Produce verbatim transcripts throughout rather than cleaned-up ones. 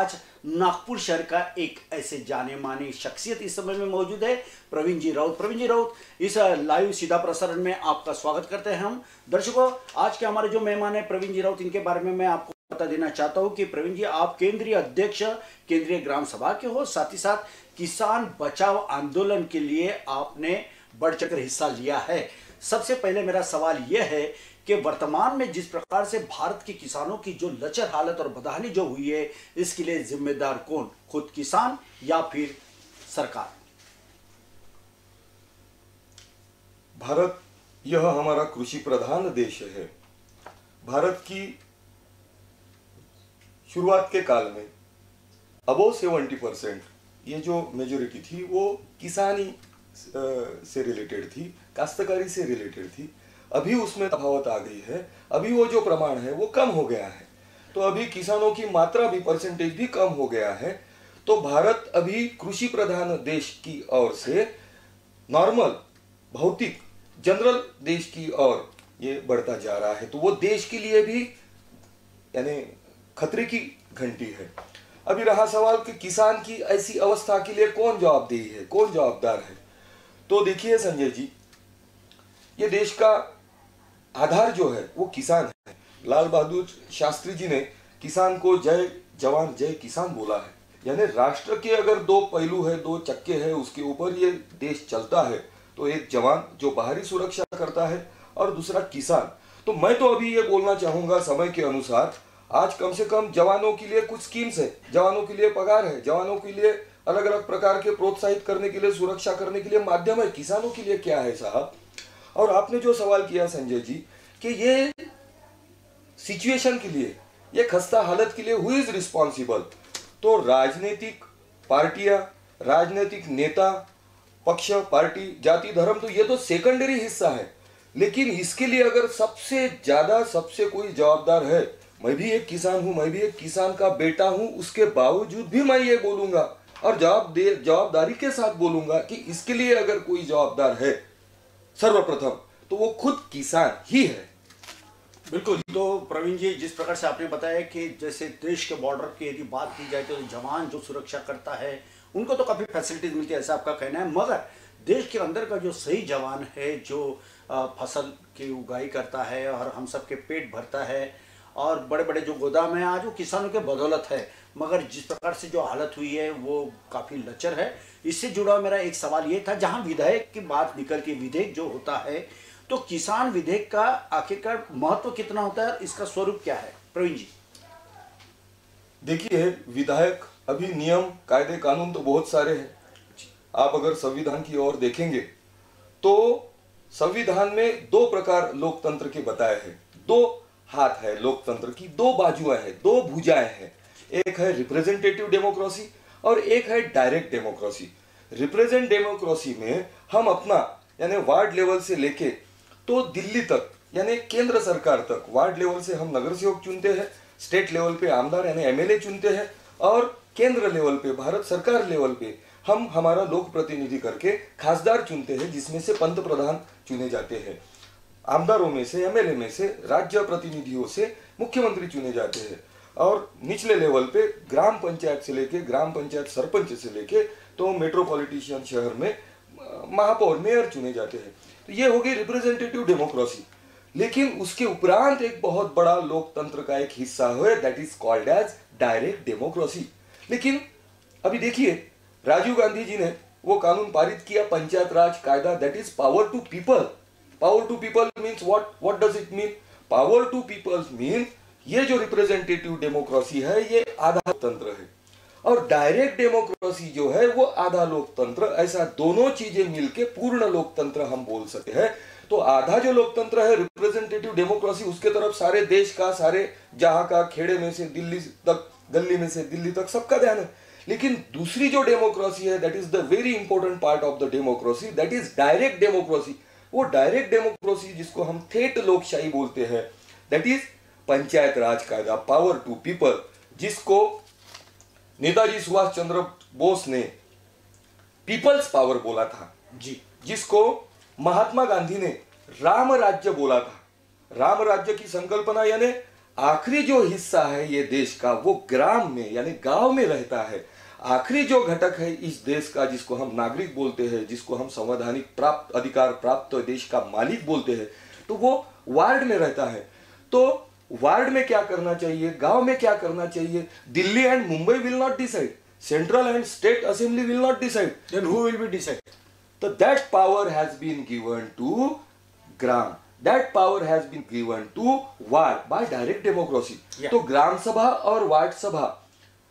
आज नागपुर शहर का एक ऐसे जाने माने शख्सियत इस समय में मौजूद है, प्रवीण जी राऊत। प्रवीण जी राऊत, इस लाइव सीधा प्रसारण में आपका स्वागत करते हैं हम। दर्शकों, आज के हमारे जो मेहमान है प्रवीण जी राऊत, इनके बारे में मैं आपको बता देना चाहता हूँ कि प्रवीण जी, आप केंद्रीय अध्यक्ष केंद्रीय ग्राम सभा के हो, साथ ही साथ किसान बचाव आंदोलन के लिए आपने बढ़ चढ़कर हिस्सा लिया है। सबसे पहले मेरा सवाल यह है कि वर्तमान में जिस प्रकार से भारत के किसानों की जो लचर हालत और बदहाली जो हुई है, इसके लिए जिम्मेदार कौन, खुद किसान या फिर सरकार? भारत यह हमारा कृषि प्रधान देश है। भारत की शुरुआत के काल में अबव सेवेंटी परसेंट ये जो मेजोरिटी थी वो किसानी से रिलेटेड थी, काश्तकारी से रिलेटेड थी। अभी उसमें तफावत आ गई है, अभी वो जो प्रमाण है वो कम हो गया है, तो अभी किसानों की मात्रा भी, परसेंटेज भी कम हो गया है। तो भारत अभी कृषि प्रधान देश की ओर से नॉर्मल, भौतिक, जनरल देश की ओर ये बढ़ता जा रहा है। तो वो देश के लिए भी यानी खतरे की घंटी है। अभी रहा सवाल कि किसान की ऐसी अवस्था के लिए कौन जवाबदेही है, कौन जवाबदार है, तो देखिए संजय जी, ये देश का आधार जो है वो किसान है। लाल बहादुर शास्त्री जी ने किसान को जय जवान जय किसान बोला है, यानी राष्ट्र के अगर दो पहलू है, दो चक्के हैं, उसके ऊपर ये देश चलता है, तो एक जवान जो बाहरी सुरक्षा करता है और दूसरा किसान। तो मैं तो अभी ये बोलना चाहूँगा, समय के अनुसार आज कम से कम जवानों के लिए कुछ स्कीम्स है, जवानों के लिए पगार है, जवानों के लिए अलग अलग प्रकार के प्रोत्साहित करने के लिए, सुरक्षा करने के लिए माध्यम है, किसानों के लिए क्या है साहब। और आपने जो सवाल किया संजय जी कि ये सिचुएशन के लिए, ये खस्ता हालत के लिए हु इज रिस्पॉन्सिबल, तो राजनीतिक पार्टियां, राजनीतिक नेता, पक्ष, पार्टी, जाति, धर्म, तो ये तो सेकेंडरी हिस्सा है। लेकिन इसके लिए अगर सबसे ज्यादा, सबसे कोई जवाबदार है, मैं भी एक किसान हूँ, मैं भी एक किसान का बेटा हूँ, उसके बावजूद भी मैं ये बोलूँगा और जवाब दे जवाबदारी के साथ बोलूँगा कि इसके लिए अगर कोई जवाबदार है सर्वप्रथम तो वो खुद किसान ही है। बिल्कुल। तो प्रवीण जी, जिस प्रकार से आपने बताया कि जैसे देश के बॉर्डर की यदि बात की जाए तो जवान जो सुरक्षा करता है उनको तो काफ़ी फैसिलिटीज मिलती है, ऐसा आपका कहना है, मगर देश के अंदर का जो सही जवान है, जो फसल की उगाई करता है और हम सब के पेट भरता है, और बड़े बड़े जो गोदाम है आज वो किसानों के बदौलत है, मगर जिस प्रकार से जो हालत हुई है वो काफ़ी लचर है। इससे जुड़ा मेरा एक सवाल ये था, जहां विधेयक की बात निकलती है, विधेयक जो होता है, तो किसान विधेयक का आखिरकार महत्व कितना होता है, इसका स्वरूप क्या है प्रवीण जी? देखिए, विधायक, अभी नियम, कायदे, कानून तो बहुत सारे हैं। आप अगर संविधान की ओर देखेंगे तो संविधान में दो प्रकार लोकतंत्र के बताए हैं, दो हाथ है लोकतंत्र की, दो बाजुएं हैं, दो भुजाएं हैं। एक है रिप्रेजेंटेटिव डेमोक्रेसी और एक है डायरेक्ट डेमोक्रेसी। रिप्रेजेंट डेमोक्रेसी में हम अपना यानी वार्ड लेवल से लेके तो दिल्ली तक यानी केंद्र सरकार तक, वार्ड लेवल से हम नगर सेवक चुनते हैं, स्टेट लेवल पे आमदार यानी एम एल ए चुनते हैं, और केंद्र लेवल पे, भारत सरकार लेवल पे हम हमारा लोक प्रतिनिधि करके खासदार चुनते हैं, जिसमें से पंत प्रधान चुने जाते हैं, आमदारों में से, एम एल ए में से, राज्य प्रतिनिधियों से मुख्यमंत्री चुने जाते हैं, और निचले लेवल पे ग्राम पंचायत से लेके, ग्राम पंचायत सरपंच से लेके तो मेट्रोपॉलिटिशियन शहर में महापौर, मेयर चुने जाते हैं। तो ये होगी रिप्रेजेंटेटिव डेमोक्रेसी। लेकिन उसके उपरांत एक बहुत बड़ा लोकतंत्र का एक हिस्सा है, that is called as direct democracy. लेकिन अभी देखिए, राजीव गांधी जी ने वो कानून पारित किया, पंचायत राज कायदा, that is power to people. Power to people means what, what does it mean? Power to people mean ये जो रिप्रेजेंटेटिव डेमोक्रेसी है ये आधा लोकतंत्र है, और डायरेक्ट डेमोक्रेसी जो है वो आधा लोकतंत्र। ऐसा दोनों चीजें मिलके पूर्ण लोकतंत्र हम बोल सकते हैं। तो आधा जो लोकतंत्र है रिप्रेजेंटेटिव डेमोक्रेसी, उसके तरफ सारे देश का, सारे जहां का, खेड़े में से दिल्ली तक, गली में से दिल्ली तक सबका ध्यान है। लेकिन दूसरी जो डेमोक्रेसी है, that is the very important part of the democracy, that is direct democracy. वो डायरेक्ट डेमोक्रेसी जिसको हम ठेठ लोकशाही बोलते हैं, दैट इज पंचायत राज कायदा, पावर टू पीपल, जिसको नेताजी सुभाष चंद्र बोस ने पीपल्स पावर बोला था जी, जिसको महात्मा गांधी ने राम राज्य बोला था। राम राज्य की संकल्पना यानी आखिरी जो हिस्सा है ये देश का वो ग्राम में यानी गांव में रहता है। आखिरी जो घटक है इस देश का जिसको हम नागरिक बोलते हैं, जिसको हम संवैधानिक प्राप्त अधिकार प्राप्त देश का मालिक बोलते हैं, तो वो वार्ड में रहता है। तो वार्ड में क्या करना चाहिए, गांव में क्या करना चाहिए, Delhi and Mumbai will not decide, central and state assembly will not decide, then who will be decide. तो that power has been given to gram, that power has been given to ward by direct democracy. तो ग्राम सभा और ward सभा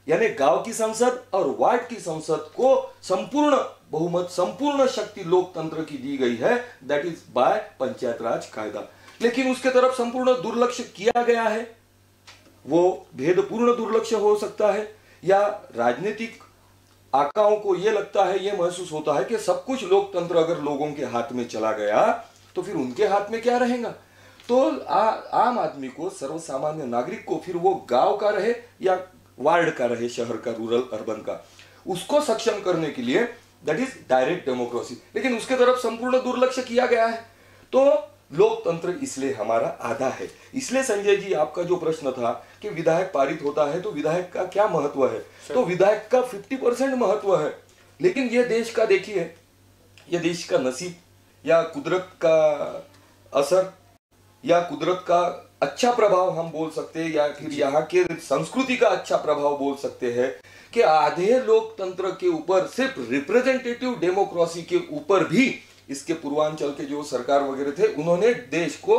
यानी गांव की संसद और वार्ड की संसद को संपूर्ण बहुमत, संपूर्ण शक्ति लोकतंत्र की दी गई है, that is by Panchayat Raj कायदा। लेकिन उसके तरफ संपूर्ण दुर्लक्ष्य किया गया है, वो भेदपूर्ण दुर्लक्ष्य हो सकता है, या राजनीतिक आकाओं को यह लगता है, यह महसूस होता है कि सब कुछ लोकतंत्र अगर लोगों के हाथ में चला गया तो फिर उनके हाथ में क्या रहेगा। तो आ, आम आदमी को, सर्वसामान्य नागरिक को फिर वो गांव का रहे या वार्ड का रहे, शहर का, रूरल, अर्बन का, उसको सक्षम करने के लिए दैट इज डायरेक्ट डेमोक्रेसी। लेकिन उसके तरफ संपूर्ण दुर्लक्ष्य किया गया है। तो लोकतंत्र इसलिए हमारा आधा है। इसलिए संजय जी आपका जो प्रश्न था कि विधायक पारित होता है तो विधायक का क्या महत्व है, तो विधायक का पचास परसेंट महत्व है। लेकिन यह देश का, देखिए यह देश का नसीब या कुदरत का असर या कुदरत का अच्छा प्रभाव हम बोल सकते हैं, या फिर यहाँ के संस्कृति का अच्छा प्रभाव बोल सकते हैं कि आधे लोकतंत्र के ऊपर, सिर्फ रिप्रेजेंटेटिव डेमोक्रेसी के ऊपर भी इसके पूर्वांचल के जो सरकार वगैरह थे उन्होंने देश को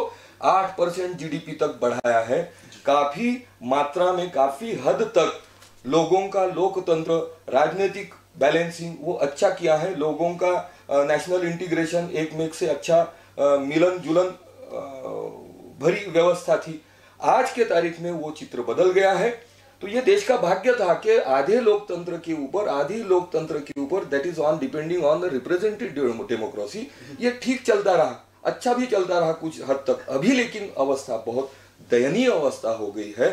आठ परसेंट जीडीपी तक बढ़ाया है। काफी मात्रा में, काफी हद तक लोगों का लोकतंत्र, राजनीतिक बैलेंसिंग वो अच्छा किया है, लोगों का नेशनल इंटीग्रेशन, एक मेक से अच्छा मिलन जुलन भरी व्यवस्था थी। आज के तारीख में वो चित्र बदल गया है। तो ये देश का भाग्य था कि आधे लोकतंत्र के ऊपर, आधी लोकतंत्र के ऊपर, that is on depending on the representative democracy, ये ठीक चलता रहा, अच्छा भी चलता रहा कुछ हद तक। अभी लेकिन अवस्था बहुत दयनीय अवस्था हो गई है।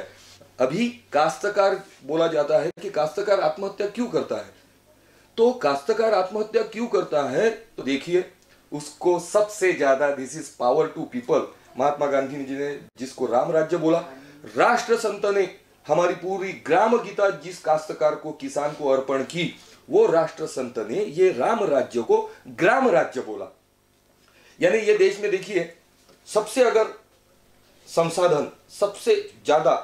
अभी काश्तकार, बोला जाता है कि काश्तकार आत्महत्या क्यों करता है, तो काश्तकार आत्महत्या क्यों करता है, तो देखिए उसको सबसे ज्यादा, this is power to people, Mahatma Gandhi ji ने जिसको राम राज्य बोला, राष्ट्र संत ने हमारी पूरी ग्राम गीता जिस काश्तकार को, किसान को अर्पण की, वो राष्ट्र संत ने ये राम राज्य को ग्राम राज्य बोला। यानी ये देश में देखिए सबसे अगर संसाधन, सबसे ज्यादा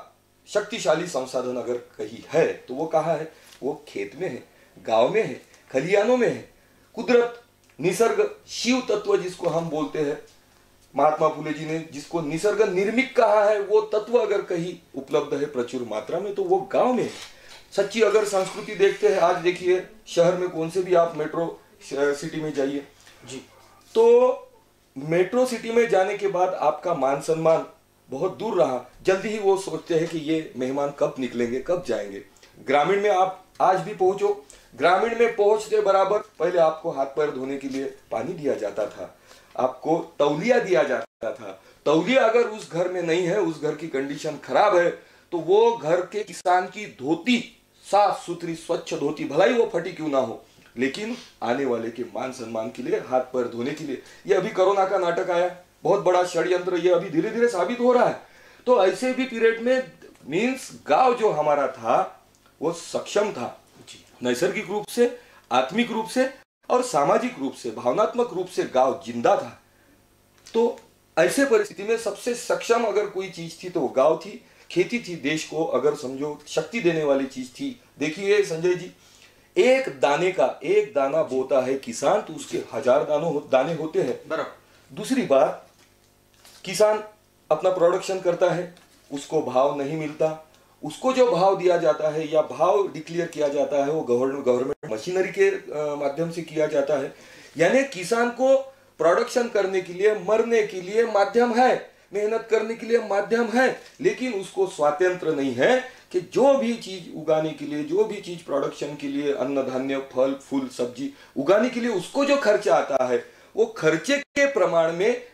शक्तिशाली संसाधन अगर कहीं है तो वो कहाँ है, वो खेत में है, गांव में है, खलियानों में है। कुदरत, निसर्ग, शिव तत्व जिसको हम बोलते हैं, महात्मा फुले जी ने जिसको निसर्ग निर्मिक कहा है, वो तत्व अगर कहीं उपलब्ध है प्रचुर मात्रा में तो वो गांव में है। सच्ची अगर संस्कृति देखते हैं, आज देखिए शहर में कौन से भी आप मेट्रो सिटी में जाइए जी, तो मेट्रो सिटी में जाने के बाद आपका मान सम्मान बहुत दूर रहा, जल्दी ही वो सोचते हैं कि ये मेहमान कब निकलेंगे, कब जाएंगे। ग्रामीण में आप आज भी पहुंचो, ग्रामीण में पहुंचते बराबर पहले आपको हाथ पैर धोने के लिए पानी दिया जाता था, आपको तौलिया दिया जाता था। तौलिया अगर उस घर में नहीं है, उस घर की कंडीशन खराब है, तो वो घर के किसान की धोती, साफ सुथरी स्वच्छ धोती, भलाई वो फटी क्यों ना हो, लेकिन आने वाले के मान सम्मान के लिए, हाथ पैर धोने के लिए। ये अभी कोरोना का नाटक आया, बहुत बड़ा षड्यंत्र, ये अभी धीरे धीरे साबित हो रहा है। तो ऐसे भी पीरियड में मीन्स गाँव जो हमारा था वो सक्षम था, नैसर्गिक रूप से, आत्मिक रूप से और सामाजिक रूप से, भावनात्मक रूप से गांव जिंदा था। तो ऐसे परिस्थिति में सबसे सक्षम अगर कोई चीज थी तो वो गांव थी, खेती थी। देश को अगर समझो शक्ति देने वाली चीज थी। देखिए संजय जी, एक दाने का, एक दाना बोता है किसान तो उसके हजार दानों दाने होते हैं बराबर। दूसरी बात, किसान अपना प्रोडक्शन करता है, उसको भाव नहीं मिलता, उसको जो भाव दिया जाता है या भाव डिक्लेयर किया जाता है वो गवर्नमेंट मशीनरी के माध्यम से किया जाता है। यानी किसान को प्रोडक्शन करने के लिए, मरने के लिए माध्यम है, मेहनत करने के लिए माध्यम है, लेकिन उसको स्वातंत्र नहीं है कि जो भी चीज उगाने के लिए, जो भी चीज प्रोडक्शन के लिए, अन्न धान्य, फल फूल सब्जी उगाने के लिए उसको जो खर्चा आता है वो खर्चे के प्रमाण में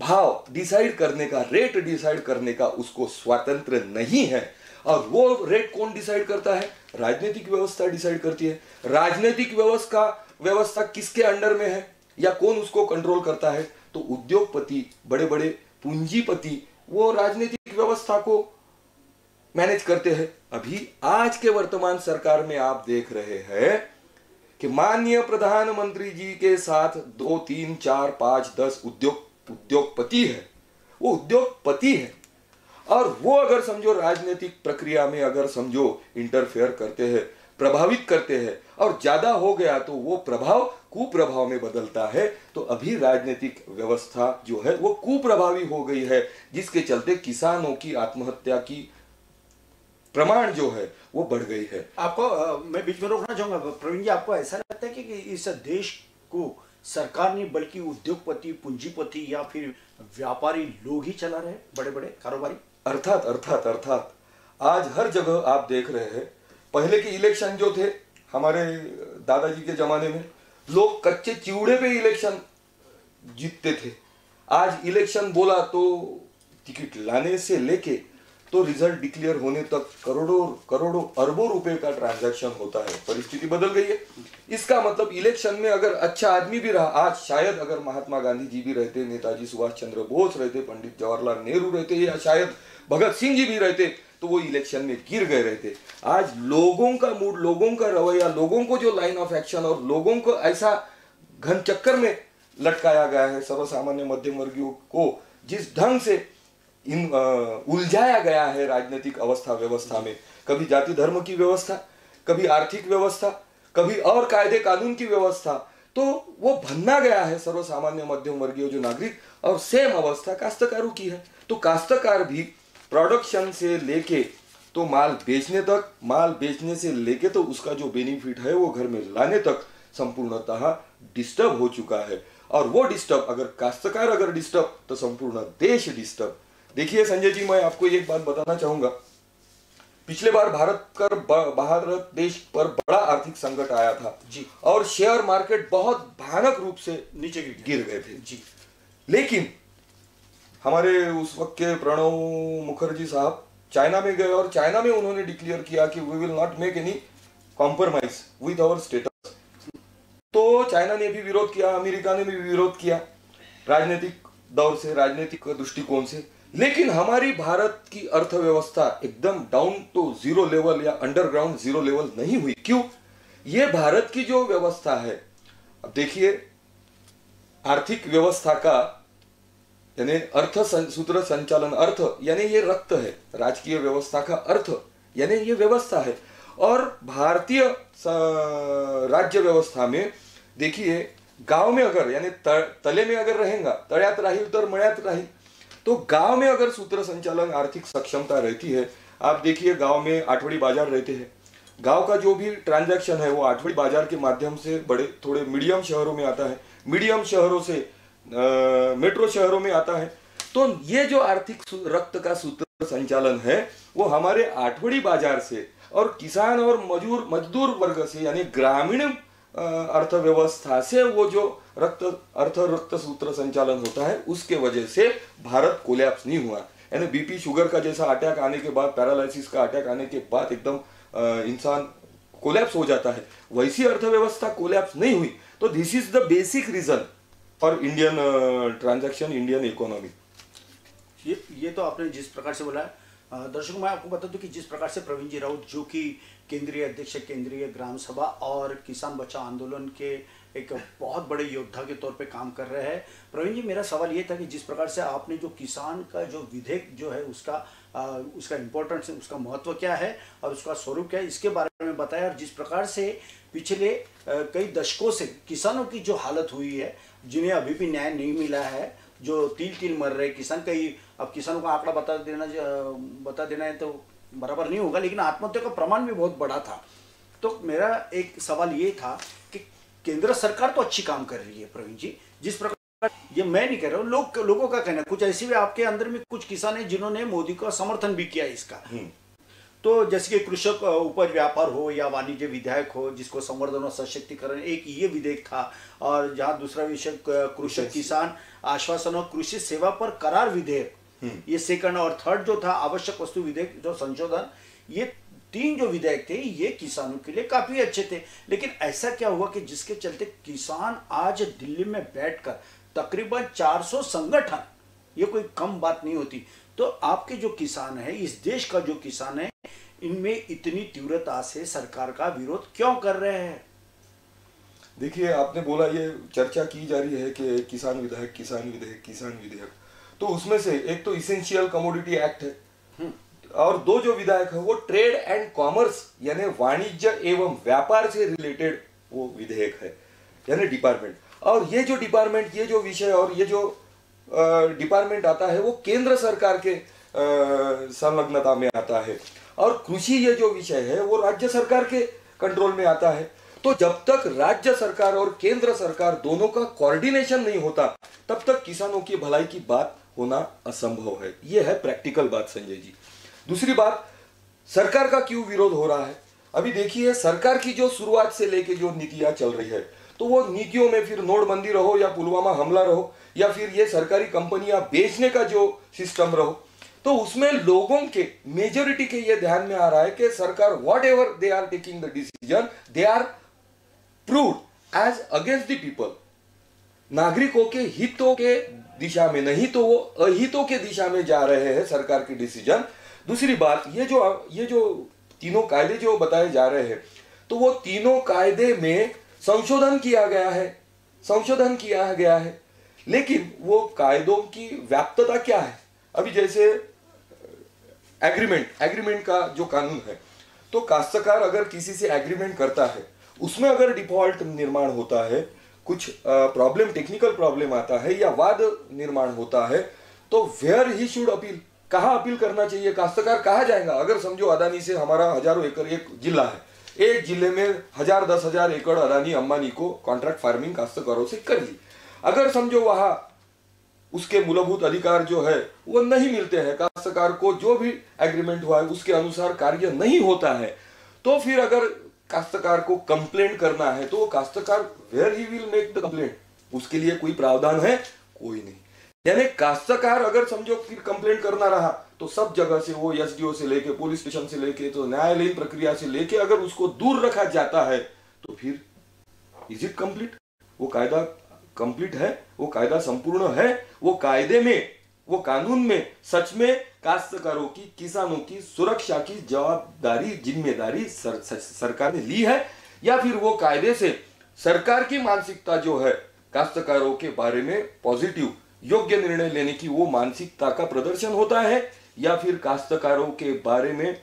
भाव डिसाइड करने का, रेट डिसाइड करने का उसको स्वातंत्र नहीं है। और वो रेट कौन डिसाइड करता है, राजनीतिक व्यवस्था डिसाइड करती है। राजनीतिक व्यवस्था व्यवस्था किसके अंडर में है या कौन उसको कंट्रोल करता है, तो उद्योगपति, बड़े बड़े पूंजीपति, वो राजनीतिक व्यवस्था अर्थव्यवस्था को मैनेज करते हैं। अभी आज के वर्तमान सरकार में आप देख रहे हैं कि माननीय प्रधानमंत्री जी के साथ दो तीन चार पांच दस उद्योग उद्योगपति है, वो उद्योगपति है और वो अगर समझो राजनीतिक प्रक्रिया में अगर समझो इंटरफेयर करते हैं, प्रभावित करते हैं और ज्यादा हो गया तो वो प्रभाव कुप्रभाव में बदलता है। तो अभी राजनीतिक व्यवस्था जो है वो कुप्रभावी हो गई है, जिसके चलते किसानों की आत्महत्या की प्रमाण जो है वो बढ़ गई है। आपको आ, मैं बीच में रोकना चाहूंगा प्रवीण जी, आपको ऐसा लगता है कि, कि इस देश को सरकार नहीं बल्कि उद्योगपति, पूंजीपति या फिर व्यापारी लोग ही चला रहे, बड़े बड़े कारोबारी? अर्थात अर्थात अर्थात आज हर जगह आप देख रहे हैं। पहले के इलेक्शन जो थे हमारे दादाजी के जमाने में, लोग कच्चे चिवड़े पे इलेक्शन जीतते थे। आज इलेक्शन बोला तो टिकट लाने से लेके तो रिजल्ट डिक्लेयर होने तक करोड़ों करोड़ों अरबों रुपए का ट्रांजैक्शन होता है। परिस्थिति बदल गई है। इसका मतलब इलेक्शन में अगर अच्छा आदमी भी रहा, आज शायद अगर महात्मा गांधी जी भी रहते, नेताजी सुभाष चंद्र बोस रहते, पंडित जवाहरलाल नेहरू रहते या शायद भगत सिंह जी भी रहते तो वो इलेक्शन में गिर गए रहते। आज लोगों का मूड, लोगों का रवैया, लोगों को जो लाइन ऑफ एक्शन और लोगों को ऐसा घन चक्कर में लटकाया गया है, सर्वसामान्य मध्यम वर्गीयों को जिस ढंग से इन उलझाया गया है राजनीतिक अवस्था व्यवस्था में, कभी जाति धर्म की व्यवस्था, कभी आर्थिक व्यवस्था, कभी और कायदे कानून की व्यवस्था, तो वो भन्ना गया है सर्वसामान्य मध्यम वर्गीय जो नागरिक। और सेम अवस्था काश्तकारों की है। तो काश्तकार भी प्रोडक्शन से लेके तो माल बेचने तक, माल बेचने से लेके तो उसका जो बेनिफिट है वो घर में लाने तक संपूर्णतः डिस्टर्ब हो चुका है। और वो डिस्टर्ब अगर काश्तकार अगर डिस्टर्ब तो संपूर्ण देश डिस्टर्ब। देखिए संजय जी, मैं आपको एक बात बताना चाहूंगा। पिछले बार भारत कर भारत देश पर बड़ा आर्थिक संकट आया था जी, और शेयर मार्केट बहुत भयानक रूप से नीचे गिर गए थे जी। लेकिन हमारे उस वक्त के प्रणव मुखर्जी साहब चाइना में गए और चाइना में उन्होंने डिक्लेयर किया कि we will not make any compromise with our status. तो चाइना ने भी विरोध किया, अमेरिका ने भी विरोध किया राजनीतिक दौर से, राजनीतिक दृष्टिकोण से। लेकिन हमारी भारत की अर्थव्यवस्था एकदम डाउन टू जीरो लेवल या अंडरग्राउंड जीरो लेवल नहीं हुई। क्यों? ये भारत की जो व्यवस्था है, अब देखिए आर्थिक व्यवस्था का यानी अर्थ सूत्र संचालन, अर्थ यानी ये रक्त है, राजकीय व्यवस्था का अर्थ यानी ये व्यवस्था है। और भारतीय राज्य व्यवस्था में देखिए गांव में अगर यानी तले में अगर रहेगा, तळ्यात राहील तर मळ्यात राहील, तो गांव में अगर सूत्र संचालन आर्थिक सक्षमता रहती है। आप देखिए गांव में आठवड़ी बाजार रहते हैं, गांव का जो भी ट्रांजैक्शन है वो आठवड़ी बाजार के माध्यम से बड़े थोड़े मीडियम शहरों में आता है, मीडियम शहरों से आ, मेट्रो शहरों में आता है। तो ये जो आर्थिक रक्त का सूत्र संचालन है वो हमारे आठवड़ी बाजार से और किसान और मजदूर मजदूर वर्ग से यानी ग्रामीण अर्थव्यवस्था से वो जो रक्त अर्थ रक्त सूत्र संचालन होता है उसके वजह से भारत कोलैप्स नहीं हुआ। यानी बीपी शुगर का जैसा अटैक आने के बाद, पैरालिसिस का अटैक आने के बाद एकदम इंसान कोलैप्स हो जाता है, वैसी अर्थव्यवस्था कोलैप्स नहीं हुई। तो this is the basic reason for Indian transaction, Indian economy. ये ये तो आपने जिस प्रकार से बोला है, दर्शकों मैं आपको बता दूं कि जिस प्रकार से प्रवीण जी राउत जो कि केंद्रीय अध्यक्ष, केंद्रीय ग्राम सभा और किसान बचाओ आंदोलन के एक बहुत बड़े योद्धा के तौर पे काम कर रहे हैं। प्रवीण जी, मेरा सवाल ये था कि जिस प्रकार से आपने जो किसान का जो विधेयक जो है उसका आ, उसका इम्पोर्टेंस, उसका महत्व क्या है और उसका स्वरूप क्या है, इसके बारे में बताया। और जिस प्रकार से पिछले आ, कई दशकों से किसानों की जो हालत हुई है, जिन्हें अभी भी न्याय नहीं मिला है, जो तिल तिल मर रहे किसान, कई अब किसानों का आंकड़ा बता देना बता देना है तो बराबर नहीं होगा, लेकिन आत्महत्या का प्रमाण भी बहुत बड़ा था। तो मेरा एक सवाल ये था कि केंद्र सरकार तो अच्छी काम कर रही है प्रवीण जी, जिस प्रकार, ये मैं नहीं कह रहा हूँ, लोग लोगों का कहना, कुछ ऐसे भी आपके अंदर में कुछ किसान हैं जिन्होंने मोदी का समर्थन भी किया इसका। तो जैसे कि कृषक उपज व्यापार हो या वाणिज्य विधेयक हो जिसको संवर्धन और सशक्तिकरण, एक ये विधेयक था, और जहाँ दूसरा विषय कृषक किसान आश्वासन और कृषि सेवा पर करार विधेयक, ये सेकंड, और थर्ड जो था आवश्यक वस्तु विधेयक जो संशोधन, ये तीन जो विधेयक थे ये किसानों के लिए काफी अच्छे थे। लेकिन ऐसा क्या हुआ कि जिसके चलते किसान आज दिल्ली में बैठकर तकरीबन चार सौ संगठन, ये कोई कम बात नहीं होती, तो आपके जो किसान है, इस देश का जो किसान है, इनमें इतनी तीव्रता से सरकार का विरोध क्यों कर रहे हैं? देखिए, आपने बोला ये चर्चा की जा रही है कि किसान विधेयक किसान विधेयक किसान विधेयक, तो उसमें से एक तो इसेंशियल कमोडिटी एक्ट है और दो जो विधेयक है वो ट्रेड एंड कॉमर्स यानी वाणिज्य एवं व्यापार से रिलेटेड वो विधेयक है यानी डिपार्टमेंट। और ये जो डिपार्टमेंट, ये जो विषय और ये जो डिपार्टमेंट आता है वो केंद्र सरकार के संलग्नता में आता है और कृषि ये जो विषय है वो राज्य सरकार के कंट्रोल में आता है। तो जब तक राज्य सरकार और केंद्र सरकार दोनों का कोऑर्डिनेशन नहीं होता तब तक किसानों की भलाई की बात होना असंभव है। ये है प्रैक्टिकल बात संजय जी। दूसरी बात, सरकार का क्यों विरोध हो रहा है? अभी देखिए, सरकार की जो शुरुआत से लेके जो नीतियां चल रही है तो वो नीतियों में फिर नोटबंदी रहो या पुलवामा हमला रहो या फिर ये सरकारी कंपनियां बेचने का जो सिस्टम रहो, तो उसमें लोगों के मेजोरिटी के ये ध्यान में आ रहा है कि सरकार whatever they are taking the decision they are proved as against the people. नागरिकों के हितों के दिशा में नहीं तो वो अहितों के दिशा में जा रहे हैं सरकार के डिसीजन। दूसरी बात, ये जो ये जो तीनों कायदे जो बताए जा रहे हैं तो वो तीनों कायदे में संशोधन किया गया है संशोधन किया गया है लेकिन वो कायदों की व्याप्तता क्या है? अभी जैसे एग्रीमेंट एग्रीमेंट का जो कानून है तो काश्तकार अगर किसी से एग्रीमेंट करता है, उसमें अगर डिफॉल्ट निर्माण होता है, कुछ प्रॉब्लम टेक्निकल प्रॉब्लम आता है या वाद निर्माण होता है, तो वेयर ही शुड अपील, कहाँ अपील करना चाहिए? काश्तकार कहाँ जाएगा? अगर समझो अडानी से हमारा हजारों एकड़ एक जिला है, एक जिले में हजार दस हजार एकड़ अडानी अंबानी को कॉन्ट्रैक्ट फार्मिंग काश्तकारों से कर ली, अगर समझो वहां उसके मूलभूत अधिकार जो है वो नहीं मिलते हैं, काश्तकार को जो भी एग्रीमेंट हुआ है उसके अनुसार कार्य नहीं होता है, तो फिर अगर काश्तकार को कंप्लेंट करना है तो वो काश्तकार where he will make the complaint, उसके लिए कोई प्रावधान है? कोई नहीं। यानी काश्तकार अगर समझो फिर कंप्लेंट करना रहा तो सब जगह से वो एसडीओ से लेके पुलिस स्टेशन से लेके तो न्यायालयीन प्रक्रिया से लेके अगर उसको दूर रखा जाता है तो फिर इज इट कंप्लीट? वो कायदा कंप्लीट है? वो कायदा संपूर्ण है? वो कायदे में, वो कानून में सच में काश्तकारों की, किसानों की सुरक्षा की जवाबदारी, जिम्मेदारी सर, सर, सरकार ने ली है या फिर वो कायदे से सरकार की मानसिकता जो है काश्तकारों के बारे में पॉजिटिव योग्य निर्णय लेने की वो मानसिकता का प्रदर्शन होता है या फिर काश्तकारों के बारे में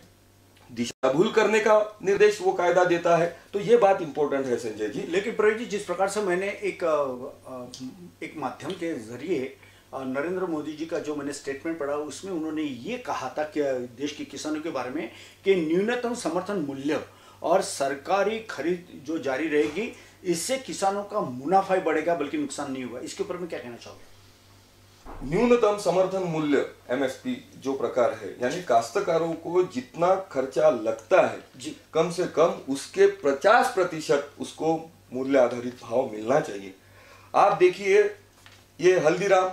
दिशा भूल करने का निर्देश वो कायदा देता है? तो ये बात इंपॉर्टेंट है संजय जी। लेकिन प्रवीण जी, जिस प्रकार से मैंने एक एक माध्यम के जरिए नरेंद्र मोदी जी का जो मैंने स्टेटमेंट पढ़ा उसमें उन्होंने ये कहा था कि देश के किसानों के बारे में कि न्यूनतम समर्थन मूल्य और सरकारी खरीद जो जारी रहेगी इससे किसानों का मुनाफा ही बढ़ेगा बल्कि नुकसान नहीं होगा। इसके ऊपर मैं क्या कहना चाहूँगा? न्यूनतम समर्थन मूल्य एमएसपी जो प्रकार है यानी काश्तकारों को जितना खर्चा लगता है जी, कम से कम उसके पचास प्रतिशत उसको मूल्य आधारित भाव मिलना चाहिए। आप देखिए, ये हल्दीराम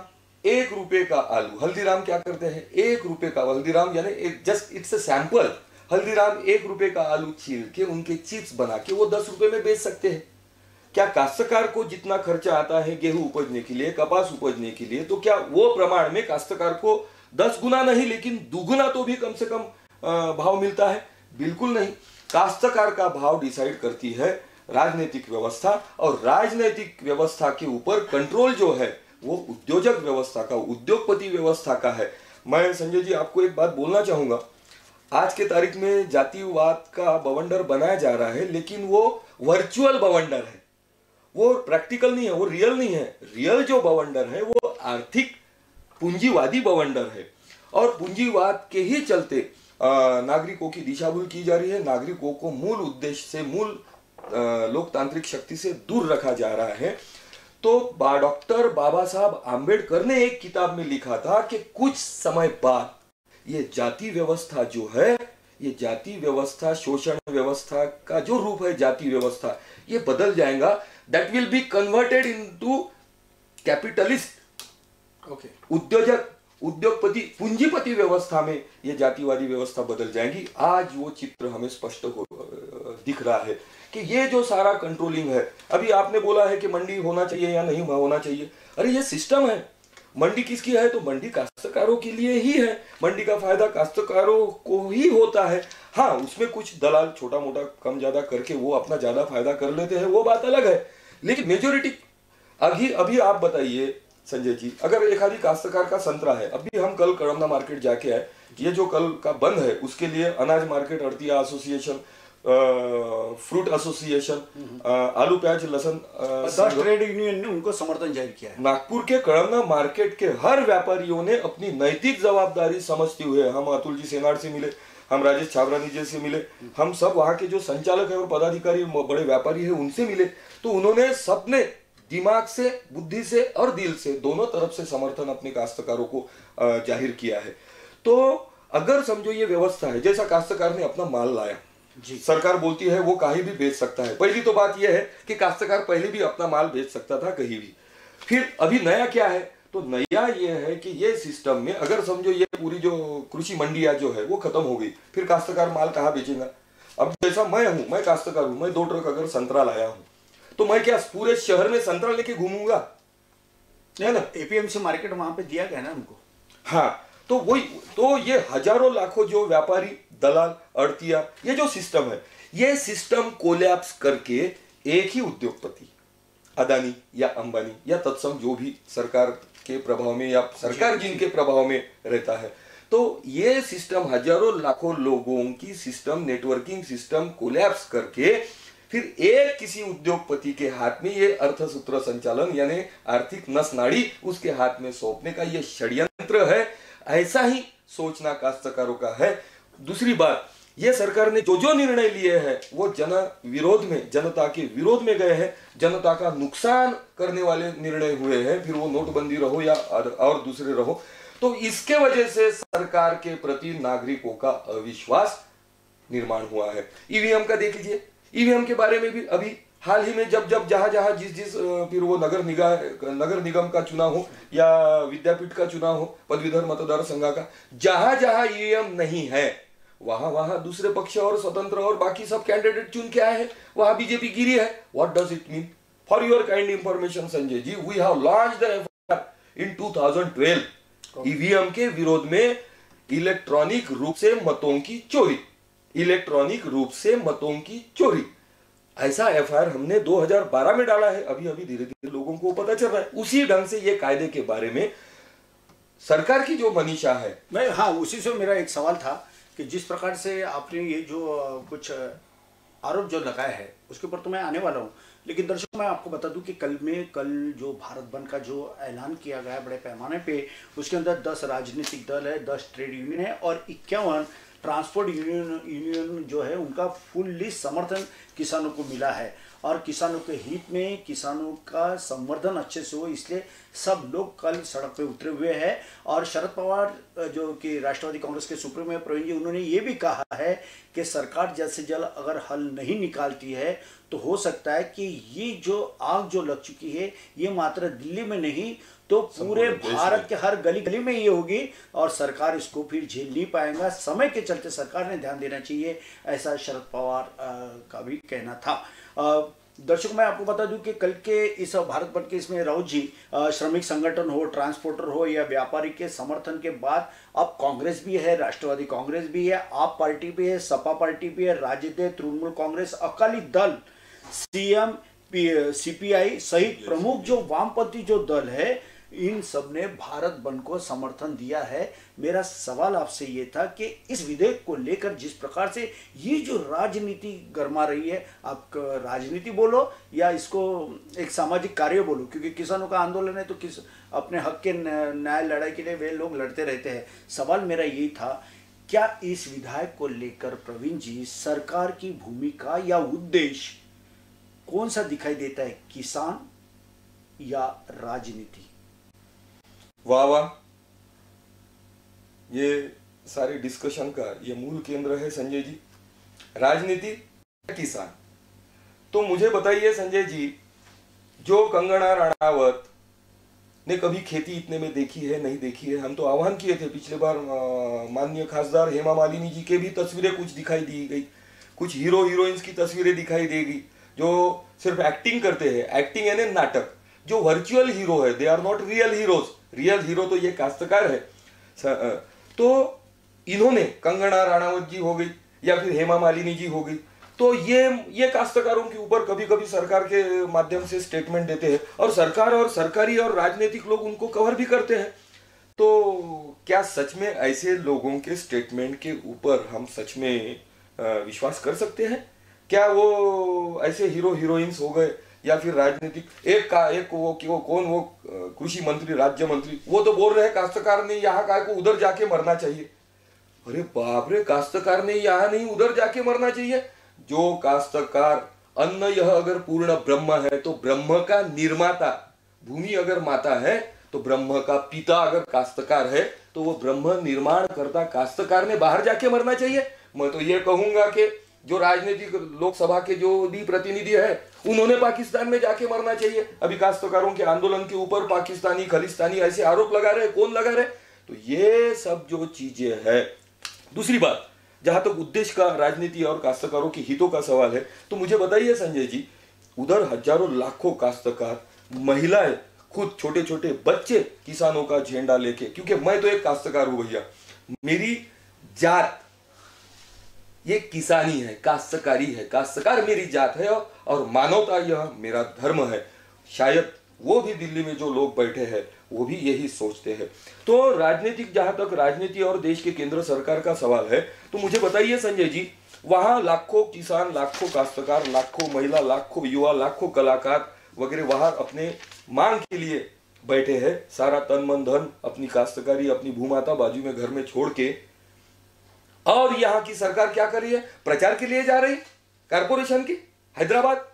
एक रुपए का आलू, हल्दीराम क्या करते हैं, एक रुपए का हल्दीराम यानी just it's a sample, Haldiram एक रुपए का आलू छील के उनके चिप्स बना के वो दस रुपए में बेच सकते हैं। क्या काश्तकार को जितना खर्चा आता है गेहूं उपजने के लिए, कपास उपजने के लिए, तो क्या वो प्रमाण में काश्तकार को दस गुना नहीं लेकिन दुगुना तो भी कम से कम भाव मिलता है? बिल्कुल नहीं। काश्तकार का भाव डिसाइड करती है राजनीतिक व्यवस्था और राजनीतिक व्यवस्था के ऊपर कंट्रोल जो है वो उद्योजक व्यवस्था का, उद्योगपति व्यवस्था का है। मैं संजय जी आपको एक बात बोलना चाहूंगा, आज के तारीख में जातिवाद का बवंडर बनाया जा रहा है लेकिन वो वर्चुअल बवंडर है, वो प्रैक्टिकल नहीं है, वो रियल नहीं है। रियल जो बवंडर है वो आर्थिक पूंजीवादी बवंडर है और पूंजीवाद के ही चलते नागरिकों की दिशाभूल की जा रही है, नागरिकों को मूल उद्देश्य से, मूल लोकतांत्रिक शक्ति से दूर रखा जा रहा है। तो डॉक्टर बाबा साहब आंबेडकर ने एक किताब में लिखा था कि कुछ समय बाद ये जाति व्यवस्था जो है, ये जाति व्यवस्था, शोषण व्यवस्था का जो रूप है जाति व्यवस्था, ये बदल जाएगा, that will be converted into capitalist, okay, उद्योजक, उद्योगपति, पूंजीपति व्यवस्था में ये जातिवादी व्यवस्था बदल जाएगी। आज वो चित्र हमें स्पष्ट हो दिख रहा है कि ये जो सारा कंट्रोलिंग है, अभी आपने बोला है कि मंडी होना चाहिए या नहीं होना चाहिए, अरे ये सिस्टम है, मंडी किसकी है? तो मंडी काश्तकारों के लिए ही है, मंडी का फायदा काश्तकारों को ही होता है। हाँ, उसमें कुछ दलाल छोटा मोटा कम ज्यादा करके वो अपना ज्यादा फायदा कर लेते हैं, वो बात अलग है, लेकिन मेजोरिटी अभी अभी आप बताइए संजय जी, अगर एक आदि काश्तकार का संतरा है, अभी हम कल करमना मार्केट जाके आए, ये जो कल का बंद है उसके लिए अनाज मार्केट, अड़तिया एसोसिएशन, फ्रूट एसोसिएशन, आलू प्याज लहसन ट्रेड यूनियन ने उनको समर्थन जाहिर किया है। नागपुर के कड़ंगा मार्केट के हर व्यापारियों ने अपनी नैतिक जवाबदारी समझते हुए, हम अतुल जी सेनार से मिले, हम राजेश छाबरानी जी से मिले, हम सब वहाँ के जो संचालक है और पदाधिकारी बड़े व्यापारी है उनसे मिले, तो उन्होंने सबने दिमाग से, बुद्धि से और दिल से दोनों तरफ से समर्थन अपने काश्तकारों को जाहिर किया है। तो अगर समझो ये व्यवस्था है, जैसा काश्तकार ने अपना माल लाया, सरकार बोलती है वो कहीं भी बेच सकता है। पहली तो बात यह है कि काश्तकार पहले भी अपना माल बेच सकता था कहीं भी। फिर अभी नया क्या है? तो नया ये है कि ये सिस्टम में अगर समझो ये पूरी जो कृषि मंडियां जो है वो खत्म हो गई, फिर काश्तकार माल कहाँ बेचेगा? अब जैसा मैं हूँ, मैं काश्तकार हूँ, मैं दो ट्रक अगर संतरा लाया हूँ तो मैं क्या पूरे शहर में संतरा लेके घूमूंगा? नहीं ना, एपीएमसी मार्केट वहां पे दिया गया ना हमको। हाँ, तो वही तो ये हजारों लाखों जो व्यापारी, दलाल, अड़तिया, ये जो सिस्टम है, ये सिस्टम कोलैप्स करके एक ही उद्योगपति अडानी या अंबानी या तत्सम जो भी सरकार के प्रभाव में या सरकार जिनके प्रभाव में रहता है, तो ये सिस्टम हजारों लाखों लोगों की सिस्टम, नेटवर्किंग सिस्टम कोलैप्स करके फिर एक किसी उद्योगपति के हाथ में ये अर्थसूत्र संचालन यानी आर्थिक नसनाड़ी उसके हाथ में सौंपने का ये षड्यंत्र है। ऐसा ही सोचना काश्तकारों का है। दूसरी बात, ये सरकार ने जो जो निर्णय लिए हैं वो जन विरोध में, जनता के विरोध में गए हैं, जनता का नुकसान करने वाले निर्णय हुए हैं, फिर वो नोटबंदी रहो या और दूसरे रहो। तो इसके वजह से सरकार के प्रति नागरिकों का अविश्वास निर्माण हुआ है। ईवीएम का देख लीजिए, ईवीएम के बारे में भी अभी हाल ही में जब जब जहां जहां जिस जिस फिर वो नगर निगम नगर निगम का चुनाव हो या विद्यापीठ का चुनाव हो, पदवीधर मतदार संघ का, जहां जहां ईवीएम नहीं है वहां वहां दूसरे पक्ष और स्वतंत्र और बाकी सब कैंडिडेट चुन के आए हैं, वहां बीजेपी गिरी है। What does it mean? For your kind information Sanjay ji, we have launched the FIR in two thousand twelve, EVM के विरोध में इलेक्ट्रॉनिक रूप से मतों की चोरी, इलेक्ट्रॉनिक रूप से मतों की चोरी। ऐसा एफआईआर हमने दो हज़ार बारह में डाला है, अभी अभी धीरे धीरे लोगों को पता चल रहा है। उसी ढंग से ये कायदे के बारे में सरकार की जो मनीषा है। मैं हाँ, उसी से मेरा एक सवाल था कि जिस प्रकार से आपने ये जो कुछ आरोप जो लगाया है उसके ऊपर तो मैं आने वाला हूँ, लेकिन दर्शक मैं आपको बता दूं कि कल में कल जो भारत बंद का जो ऐलान किया गया है बड़े पैमाने पे, उसके अंदर दस राजनीतिक दल है, दस ट्रेड यूनियन है और इक्यावन ट्रांसपोर्ट यूनियन यूनियन जो है उनका फुल्ली समर्थन किसानों को मिला है और किसानों के हित में, किसानों का संवर्धन अच्छे से हो इसलिए सब लोग कल सड़क पे उतरे हुए हैं। और शरद पवार जो कि राष्ट्रवादी कांग्रेस के सुप्रीमो है प्रवीण जी, उन्होंने ये भी कहा है कि सरकार जल्द से जल्द अगर हल नहीं निकालती है तो हो सकता है कि ये जो आग जो लग चुकी है ये मात्र दिल्ली में नहीं तो पूरे भारत के हर गली गली में ये होगी और सरकार इसको फिर झेल नहीं पाएगा। समय के चलते सरकार ने ध्यान देना चाहिए, ऐसा शरद पवार का भी कहना था। दर्शकों मैं आपको बता दूं कि कल के इस भारत बंद के इसमें राउत जी, श्रमिक संगठन हो, ट्रांसपोर्टर हो या व्यापारी के समर्थन के बाद अब कांग्रेस भी है, राष्ट्रवादी कांग्रेस भी है, आप पार्टी भी है, सपा पार्टी भी है, राजद, तृणमूल कांग्रेस, अकाली दल, सीएम, सीपीआई सहित प्रमुख जो वामपंथी जो दल है इन सब ने भारत बंद को समर्थन दिया है। मेरा सवाल आपसे ये था कि इस विधेयक को लेकर जिस प्रकार से ये जो राजनीति गरमा रही है, आप राजनीति बोलो या इसको एक सामाजिक कार्य बोलो, क्योंकि किसानों का आंदोलन है तो किस अपने हक के न्याय लड़ाई के लिए वे लोग लड़ते रहते हैं। सवाल मेरा ये था, क्या इस विधेयक को लेकर प्रवीण जी सरकार की भूमिका या उद्देश्य कौन सा दिखाई देता है, किसान या राजनीति? वाह वाह, ये सारे डिस्कशन का ये मूल केंद्र है संजय जी, राजनीति किसान। तो मुझे बताइए संजय जी, जो कंगना राणावत ने कभी खेती इतने में देखी है? नहीं देखी है। हम तो आह्वान किए थे पिछले बार, माननीय खासदार हेमा मालिनी जी के भी तस्वीरें कुछ दिखाई दी गई, कुछ हीरो हीरोइंस की तस्वीरें दिखाई देगी जो सिर्फ एक्टिंग करते हैं, एक्टिंग यानी नाटक, जो वर्चुअल हीरो है, they are not real heroes. Real hero तो ये काश्तकार है। तो इन्होंने कंगना राणावत जी हो गई या फिर हेमा मालिनी जी हो गई, तो ये ये काश्तकारों के ऊपर कभी कभी सरकार के माध्यम से स्टेटमेंट देते हैं और सरकार और सरकारी और राजनीतिक लोग उनको कवर भी करते हैं। तो क्या सच में ऐसे लोगों के स्टेटमेंट के ऊपर हम सच में विश्वास कर सकते हैं? क्या वो ऐसे हीरो हीरोइंस हो गए या फिर राजनीतिक एक का एक वो कि वो कौन वो कृषि मंत्री राज्य मंत्री वो तो बोल रहे काश्तकार ने यहाँ का को उधर जाके मरना चाहिए। अरे बाप रे, काश्तकार ने यहाँ नहीं उधर जाके मरना चाहिए। जो काश्तकार अन्न यह अगर पूर्ण ब्रह्म है तो ब्रह्म का निर्माता, भूमि अगर माता है तो ब्रह्म का पिता अगर काश्तकार है तो वो ब्रह्म निर्माण करता काश्तकार ने बाहर जाके मरना चाहिए। मैं तो ये कहूंगा कि जो राजनीतिक लोकसभा के जो भी प्रतिनिधि है उन्होंने पाकिस्तान में जाके मरना चाहिए। अभी काश्तकारों के आंदोलन के ऊपर पाकिस्तानी खालिस्तानी ऐसे आरोप लगा रहे, कौन लगा रहे? तो ये सब जो चीजें है। दूसरी बात, जहां तक उद्देश्य का राजनीति और काश्तकारों के हितों का सवाल है, तो मुझे बताइए संजय जी, उधर हजारों लाखों काश्तकार, महिलाएं, खुद छोटे छोटे बच्चे किसानों का झंडा लेके, क्योंकि मैं तो एक काश्तकार हूं भैया, मेरी जात ये किसानी है, काश्तकारी है, काश्तकार मेरी जात है और मानवता यह मेरा धर्म है। शायद वो भी दिल्ली में जो लोग बैठे हैं वो भी यही सोचते हैं। तो राजनीतिक, जहां तक राजनीति और देश के केंद्र सरकार का सवाल है, तो मुझे बताइए संजय जी, वहां लाखों किसान, लाखों काश्तकार, लाखों महिला, लाखों युवा, लाखों कलाकार वगैरह वहां अपने मांग के लिए बैठे हैं, सारा तन मन धन अपनी काश्तकारी, अपनी भूमाता बाजू में घर में छोड़ के, और यहाँ की सरकार क्या कर रही है? प्रचार के लिए जा रही कारपोरेशन की हैदराबाद